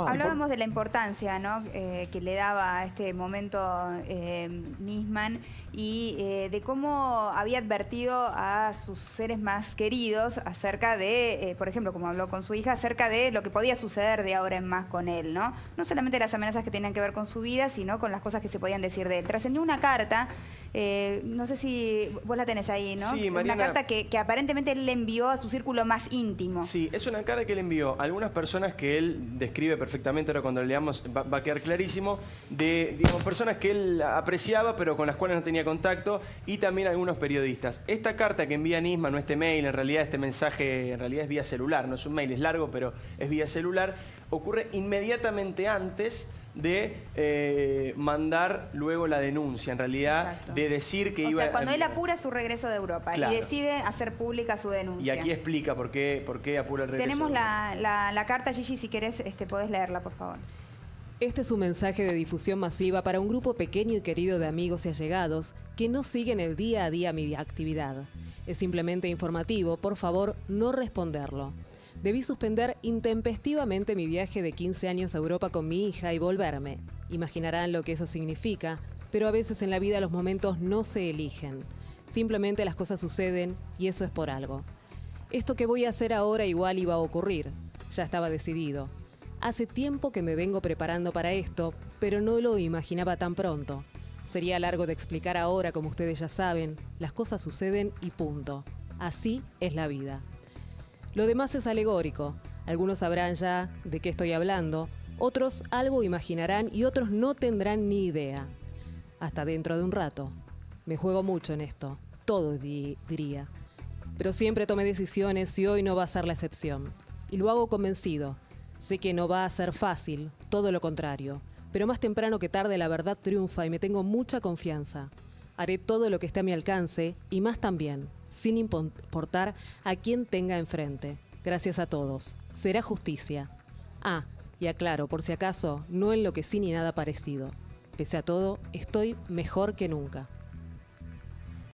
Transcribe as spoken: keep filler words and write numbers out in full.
Hablábamos de la importancia, ¿no?, eh, que le daba a este momento eh, Nisman y eh, de cómo había advertido a sus seres más queridos acerca de, eh, por ejemplo, como habló con su hija, acerca de lo que podía suceder de ahora en más con él, ¿no? No solamente las amenazas que tenían que ver con su vida, sino con las cosas que se podían decir de él. Trascendió una carta, eh, no sé si vos la tenés ahí, ¿no? Sí, Marina. Una carta que, que aparentemente él le envió a su círculo más íntimo. Sí, es una carta que le envió a algunas personas que él describe perfectamente, ahora cuando leamos va, va a quedar clarísimo, de, digamos, personas que él apreciaba pero con las cuales no tenía contacto, y también algunos periodistas. Esta carta que envía Nisman, no este mail, en realidad este mensaje en realidad es vía celular, no es un mail, es largo, pero es vía celular, ocurre inmediatamente antes de eh, mandar luego la denuncia, en realidad. Exacto. De decir que o iba... O sea, cuando a... él apura su regreso de Europa, claro, y decide hacer pública su denuncia. Y aquí explica por qué, por qué apura el regreso. Tenemos la, la, la carta, Gigi, si querés, este, podés leerla, por favor. Este es un mensaje de difusión masiva para un grupo pequeño y querido de amigos y allegados que no siguen el día a día mi actividad. Es simplemente informativo, por favor, no responderlo. Debí suspender intempestivamente mi viaje de quince años a Europa con mi hija y volverme. Imaginarán lo que eso significa, pero a veces en la vida los momentos no se eligen. Simplemente las cosas suceden y eso es por algo. Esto que voy a hacer ahora igual iba a ocurrir. Ya estaba decidido. Hace tiempo que me vengo preparando para esto, pero no lo imaginaba tan pronto. Sería largo de explicar ahora, como ustedes ya saben, las cosas suceden y punto. Así es la vida. Lo demás es alegórico. Algunos sabrán ya de qué estoy hablando, otros algo imaginarán y otros no tendrán ni idea. Hasta dentro de un rato. Me juego mucho en esto, todo di- diría. Pero siempre tomé decisiones y hoy no va a ser la excepción. Y lo hago convencido. Sé que no va a ser fácil, todo lo contrario. Pero más temprano que tarde la verdad triunfa y me tengo mucha confianza. Haré todo lo que esté a mi alcance y más también, sin importar a quién tenga enfrente. Gracias a todos. Será justicia. Ah, y aclaro, por si acaso, no enloquecí ni nada parecido. Pese a todo, estoy mejor que nunca.